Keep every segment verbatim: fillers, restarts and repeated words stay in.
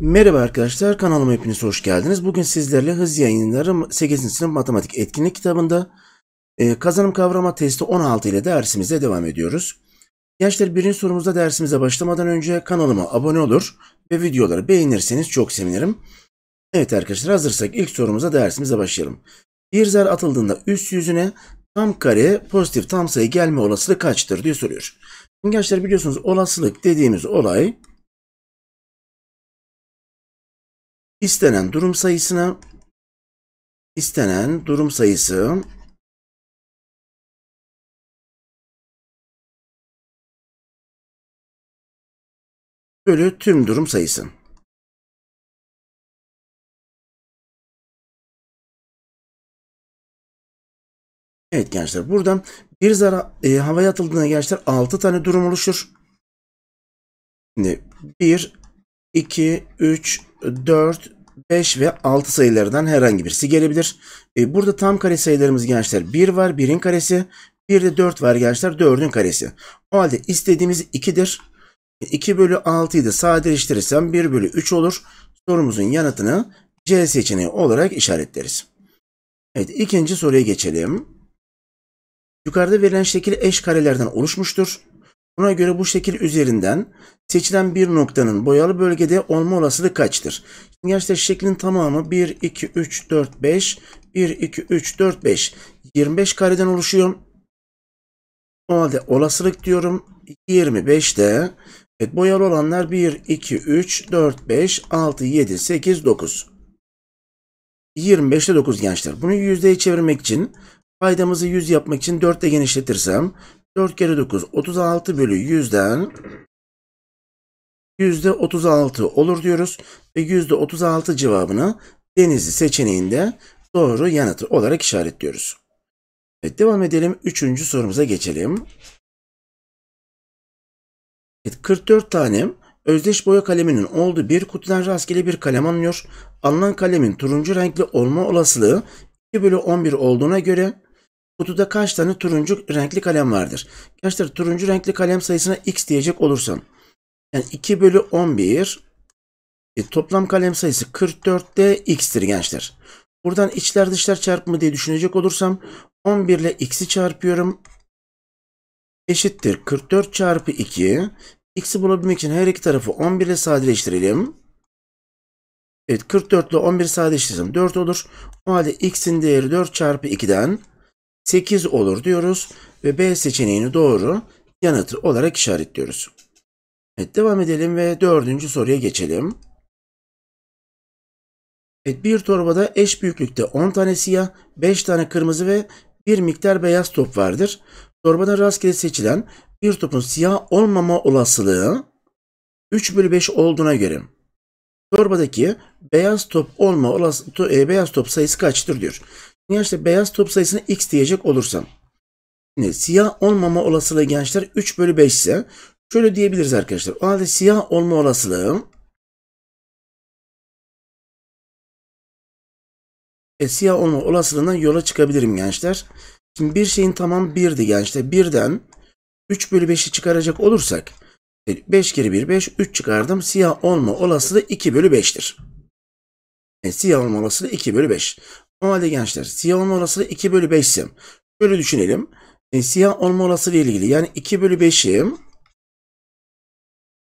Merhaba arkadaşlar, kanalıma hepiniz hoş geldiniz. Bugün sizlerle Hız Yayınları sekizinci sınıf matematik etkinlik kitabında e, kazanım kavrama testi on altı ile dersimize devam ediyoruz. Gençler, birinci sorumuzda dersimize başlamadan önce kanalıma abone olur ve videoları beğenirseniz çok sevinirim. Evet arkadaşlar, hazırsak ilk sorumuza dersimize başlayalım. Bir zar atıldığında üst yüzüne tam kare pozitif tam sayı gelme olasılığı kaçtır diye soruyor. Şimdi gençler, biliyorsunuz olasılık dediğimiz olay istenen durum sayısına istenen durum sayısı bölü tüm durum sayısı. Evet gençler, buradan bir zar e, havaya atıldığında gençler altı tane durum oluşur. Şimdi bir, iki, üç, dört, beş ve altı sayılardan herhangi birisi gelebilir. E, burada tam kare sayılarımız gençler bir var, birin karesi. Bir de dört var gençler, dördün karesi. O halde istediğimiz ikidir. iki bölü altıyı da sadeleştirirsem bir bölü üç olur. Sorumuzun yanıtını C seçeneği olarak işaretleriz. Evet, ikinci soruya geçelim. Yukarıda verilen şekil eş karelerden oluşmuştur. Buna göre bu şekil üzerinden seçilen bir noktanın boyalı bölgede olma olasılığı kaçtır? Şimdi gençler, şeklin tamamı bir, iki, üç, dört, beş, bir, iki, üç, dört, beş, yirmi beş kareden oluşuyor. O halde olasılık diyorum yirmi beşte. Evet, boyalı olanlar bir, iki, üç, dört, beş, altı, yedi, sekiz, dokuz. yirmi beşte dokuz gençler. Bunu yüzdeye çevirmek için, paydamızı yüz yapmak için dört ile genişletirsem dört kere dokuz otuz altı bölü yüzden yüzde otuz altı olur diyoruz ve yüzde otuz altı cevabını Denizli seçeneğinde doğru yanıtı olarak işaretliyoruz. Evet, devam edelim, üçüncü sorumuza geçelim. Evet, kırk dört tane özdeş boya kaleminin olduğu bir kutudan rastgele bir kalem alınıyor. Alınan kalemin turuncu renkli olma olasılığı iki bölü on bir olduğuna göre kutuda kaç tane turuncu renkli kalem vardır? Gençler, turuncu renkli kalem sayısına x diyecek olursam, yani iki bölü on bir e, toplam kalem sayısı kırk dörtte x'tir gençler. Buradan içler dışlar çarpımı diye düşünecek olursam on bir ile x'i çarpıyorum. Eşittir kırk dört çarpı iki. X'i bulabilmek için her iki tarafı on bir ile sadeleştirelim. Evet, kırk dört ile on bir sadeleştirsem dört olur. O halde x'in değeri dört çarpı ikiden sekiz olur diyoruz ve B seçeneğini doğru yanıtı olarak işaretliyoruz. Evet, devam edelim ve dördüncü soruya geçelim. Evet, bir torbada eş büyüklükte on tane siyah, beş tane kırmızı ve bir miktar beyaz top vardır. Torbadan rastgele seçilen bir topun siyah olmama olasılığı üç bölü beş olduğuna göre torbadaki beyaz top olma olasılığı e, beyaz top sayısı kaçtır diyor. Gençler, beyaz top sayısına x diyecek olursam, şimdi siyah olmama olasılığı gençler üç bölü beş ise şöyle diyebiliriz arkadaşlar. O halde siyah olma olasılığı e, siyah olma olasılığından yola çıkabilirim gençler. Şimdi bir şeyin tamam birdi gençler. birden üç bölü beşi çıkaracak olursak beş kere bir beş, üç çıkardım. Siyah olma olasılığı iki bölü beştir. E, siyah olma olasılığı iki bölü beş. O halde gençler, siyah olma olasılığı iki bölü beş ise şöyle düşünelim. E, siyah olma olasılığı ile ilgili, yani iki bölü beşi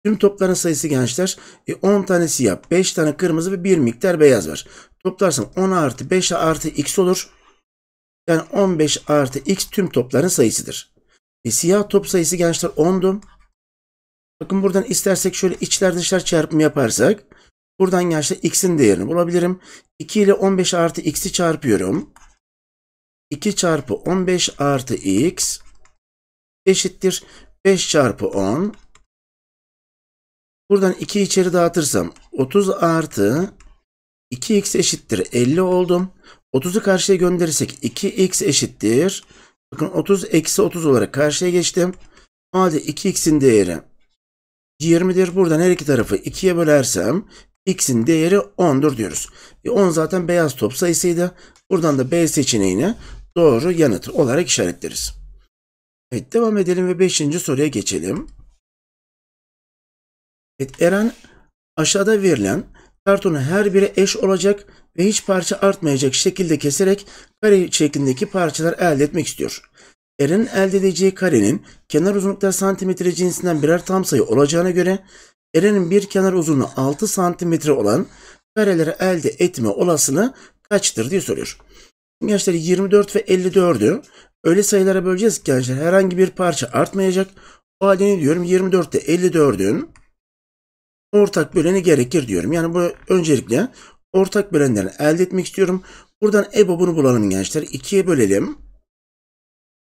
tüm topların sayısı gençler e, on tane siyah, beş tane kırmızı ve bir miktar beyaz var. Toplarsam on artı beş artı x olur. Yani on beş artı x tüm topların sayısıdır. E, siyah top sayısı gençler ondu. Bakın, buradan istersek şöyle içler dışlar çarpımı yaparsak buradan gençler x'in değerini bulabilirim. iki ile on beş artı x'i çarpıyorum. iki çarpı on beş artı x eşittir beş çarpı on. Buradan ikiyi içeri dağıtırsam otuz artı iki x eşittir elli oldum. otuzu karşıya gönderirsek iki x eşittir. Bakın, otuz eksi otuz olarak karşıya geçtim. O halde iki x'in değeri yirmidir. Buradan her iki tarafı ikiye bölersem x'in değeri ondur diyoruz. E on zaten beyaz top sayısıydı. Buradan da B seçeneğini doğru yanıt olarak işaretleriz. Evet, devam edelim ve beşinci soruya geçelim. Evet, Eren aşağıda verilen kartonu her biri eş olacak ve hiç parça artmayacak şekilde keserek kare şeklindeki parçalar elde etmek istiyor. Eren'in elde edeceği karenin kenar uzunlukları santimetre cinsinden birer tam sayı olacağına göre Eren'in bir kenar uzunluğu altı santimetre olan kareleri elde etme olasılığı kaçtır diye soruyor. Gençler yirmi dört ve elli dördü öyle sayılara böleceğiz ki gençler herhangi bir parça artmayacak. O halde ne diyorum? yirmi dörtte elli dördün ortak böleni gerekir diyorum. Yani bu öncelikle ortak bölenlerini elde etmek istiyorum. Buradan EBOB'unu bulalım gençler. ikiye bölelim.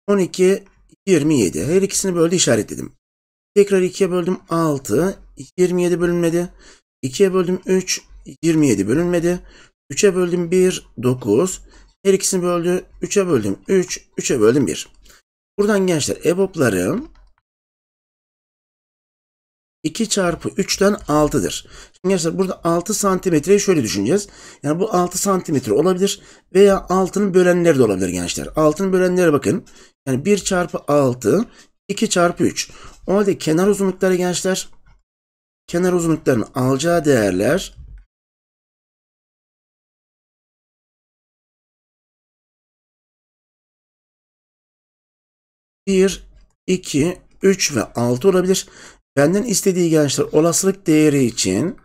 on iki, yirmi yedi. Her ikisini böyle işaretledim. Tekrar ikiye böldüm altı, yirmi yedi bölünmedi. ikiye böldüm üç, yirmi yedi bölünmedi. üçe böldüm bir, dokuz. Her ikisini böldü. üçe böldüm üç, üçe böldüm bir. Buradan gençler EBOB'ları iki çarpı üçten altıdır. Şimdi gençler burada altı santimetreyi şöyle düşüneceğiz. Yani bu altı santimetre olabilir veya altının bölenleri de olabilir gençler. altının bölenlere bakın. Yani bir çarpı altı, iki çarpı üç. O halde kenar uzunlukları gençler, kenar uzunluklarının alacağı değerler bir, iki, üç ve altı olabilir. Benden istediği gençler olasılık değeri için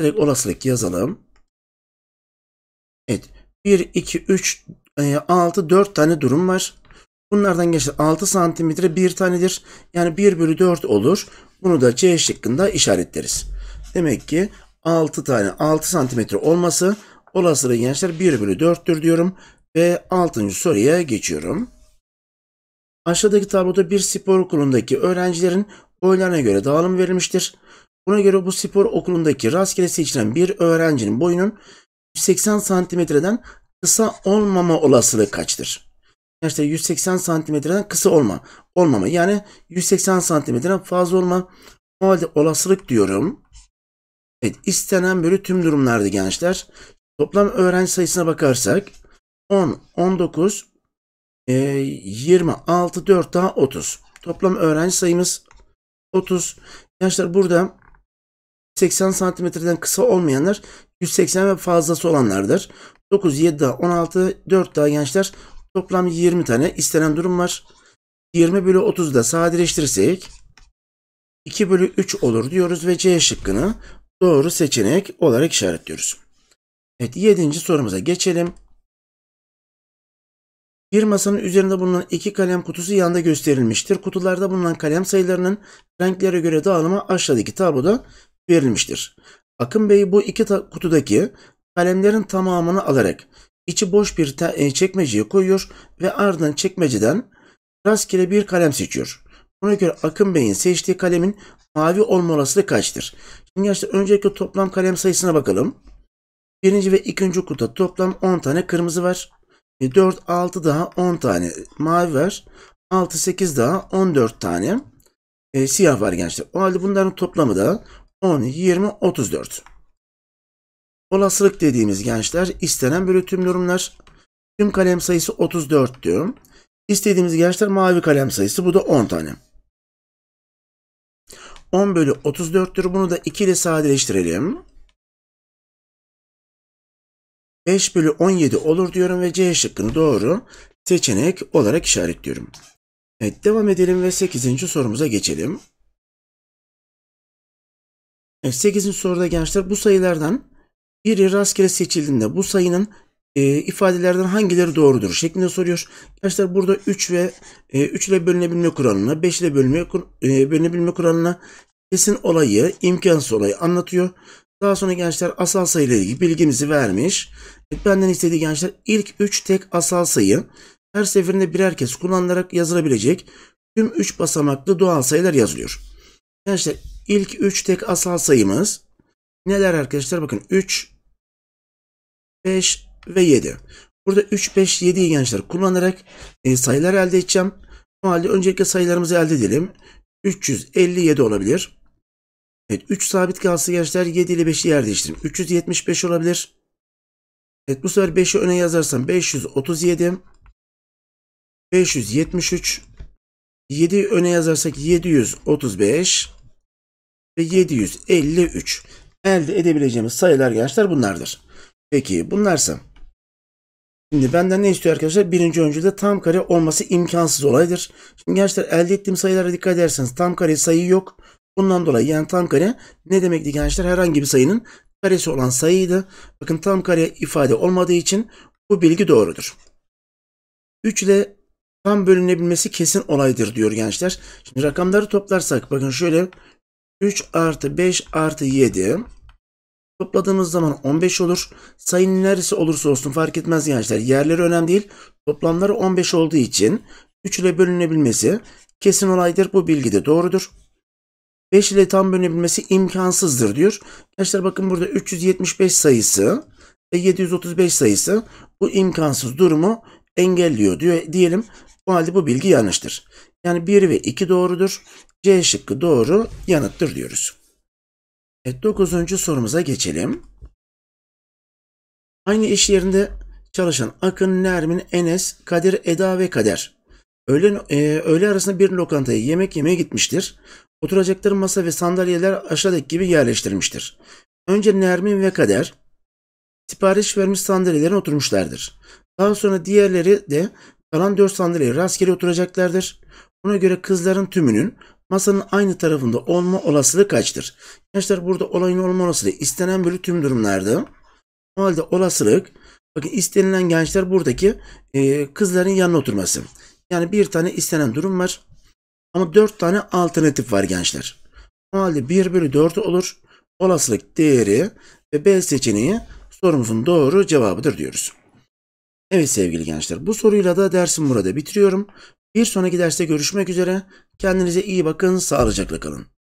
direkt olasılık yazalım. Evet. bir, iki, üç, altı, dört tane durum var. Bunlardan gençler altı santimetre bir tanedir. Yani bir bölü dört olur. Bunu da C şıkkında işaretleriz. Demek ki altı tane altı santimetre olması olasılığı gençler bir bölü dörttür diyorum. Ve altıncı soruya geçiyorum. Aşağıdaki tabloda bir spor okulundaki öğrencilerin boylarına göre dağılım verilmiştir. Buna göre bu spor okulundaki rastgele seçilen bir öğrencinin boyunun yüz seksen santimetreden kısa olmama olasılığı kaçtır? İşte yüz seksen santimetreden kısa olma, olmama yani yüz seksen santimetreden fazla olma. O halde olasılık diyorum. Evet, istenen bölü tüm durumlarda gençler. Toplam öğrenci sayısına bakarsak on, on dokuz, yirmi altı, dört daha otuz. Toplam öğrenci sayımız otuz. Gençler burada seksen santimetreden kısa olmayanlar yüz seksen ve fazlası olanlardır. dokuz, yedi daha on altı, dört daha gençler. Toplam yirmi tane istenen durum var. yirmi bölü otuzda sadeleştirirsek iki bölü üç olur diyoruz ve C şıkkını doğru seçenek olarak işaretliyoruz. Evet, yedinci sorumuza geçelim. Bir masanın üzerinde bulunan iki kalem kutusu yanda gösterilmiştir. Kutularda bulunan kalem sayılarının renklere göre dağılımı aşağıdaki tabloda verilmiştir. Akın Bey bu iki kutudaki kalemlerin tamamını alarak içi boş bir çekmeceye koyuyor ve ardından çekmeceden rastgele bir kalem seçiyor. Buna göre Akın Bey'in seçtiği kalemin mavi olma olasılığı kaçtır? Şimdi gençler öncelikle toplam kalem sayısına bakalım. Birinci ve ikinci kutuda toplam on tane kırmızı var. dört, altı daha on tane mavi var. altı, sekiz daha on dört tane e, siyah var gençler. O halde bunların toplamı da on, yirmi, otuz dört. Olasılık dediğimiz gençler istenen bölü tüm durumlar. Tüm kalem sayısı otuz dört diyorum. İstediğimiz gençler mavi kalem sayısı. Bu da on tane. on bölü otuz dörttür. Bunu da iki ile sadeleştirelim. beş bölü on yedi olur diyorum ve C şıkkını doğru seçenek olarak işaretliyorum. Evet, devam edelim ve sekizinci sorumuza geçelim. Evet, sekizinci soruda gençler bu sayılardan biri rastgele seçildiğinde bu sayının e, ifadelerden hangileri doğrudur şeklinde soruyor. Gençler burada üç ve e, üç ile bölünebilme kuralına, beş ile bölünebilme, e, bölünebilme kuralına kesin olayı, imkansız olayı anlatıyor. Daha sonra gençler asal sayıyla ilgili bilgimizi vermiş. Benden istediği gençler ilk üç tek asal sayı her seferinde birer kez kullanılarak yazılabilecek tüm üç basamaklı doğal sayılar yazılıyor. Gençler ilk üç tek asal sayımız neler arkadaşlar? Bakın üç, beş ve yedi. Burada üç, beş, yediyi gençler kullanarak sayılar elde edeceğim. O halde öncelikle sayılarımızı elde edelim. üç yüz elli yedi olabilir. Evet, üç sabit kalsa gençler yedi ile beşi yer değiştirin. üç yüz yetmiş beş olabilir. Evet, bu sefer beşi öne yazarsam beş yüz otuz yedi, beş yüz yetmiş üç, yediyi öne yazarsak yedi yüz otuz beş ve yedi yüz elli üç. Elde edebileceğimiz sayılar gençler bunlardır. Peki bunlarsa şimdi benden ne istiyor arkadaşlar? Birinci öncülde tam kare olması imkansız olaydır. Şimdi gençler elde ettiğim sayılara dikkat ederseniz tam kare sayı yok. Bundan dolayı yani tam kare ne demekti gençler? Herhangi bir sayının karesi olan sayıydı. Bakın tam kare ifade olmadığı için bu bilgi doğrudur. üç ile tam bölünebilmesi kesin olaydır diyor gençler. Şimdi rakamları toplarsak bakın şöyle üç artı beş artı yedi topladığımız zaman on beş olur. Sayının neresi olursa olsun fark etmez gençler. Yerleri önemli değil. Toplamları on beş olduğu için üç ile bölünebilmesi kesin olaydır. Bu bilgi de doğrudur. beş ile tam bölünebilmesi imkansızdır diyor. Gençler bakın burada üç yüz yetmiş beş sayısı ve yedi yüz otuz beş sayısı bu imkansız durumu engelliyor diyor diyelim. O halde bu bilgi yanlıştır. Yani bir ve iki doğrudur. C şıkkı doğru yanıttır diyoruz. Evet, dokuzuncu sorumuza geçelim. Aynı iş yerinde çalışan Akın, Nermin, Enes, Kadir, Eda ve Kader öğlen, e, öğle arasında bir lokantaya yemek yemeye gitmiştir. Oturacakları masa ve sandalyeler aşağıdaki gibi yerleştirmiştir. Önce Nermin ve Kader sipariş vermiş sandalyelerine oturmuşlardır. Daha sonra diğerleri de kalan dört sandalyeye rastgele oturacaklardır. Buna göre kızların tümünün masanın aynı tarafında olma olasılığı kaçtır? Gençler burada olayın olma olasılığı istenen bölü tüm durumlarda. O halde olasılık, bakın istenilen gençler buradaki e, kızların yanına oturması. Yani bir tane istenen durum var. Ama dört tane alternatif var gençler. O halde bir bölü dört olur. Olasılık değeri ve B seçeneği sorumuzun doğru cevabıdır diyoruz. Evet sevgili gençler, bu soruyla da dersimi burada bitiriyorum. Bir sonraki derste görüşmek üzere. Kendinize iyi bakın, sağlıcakla kalın.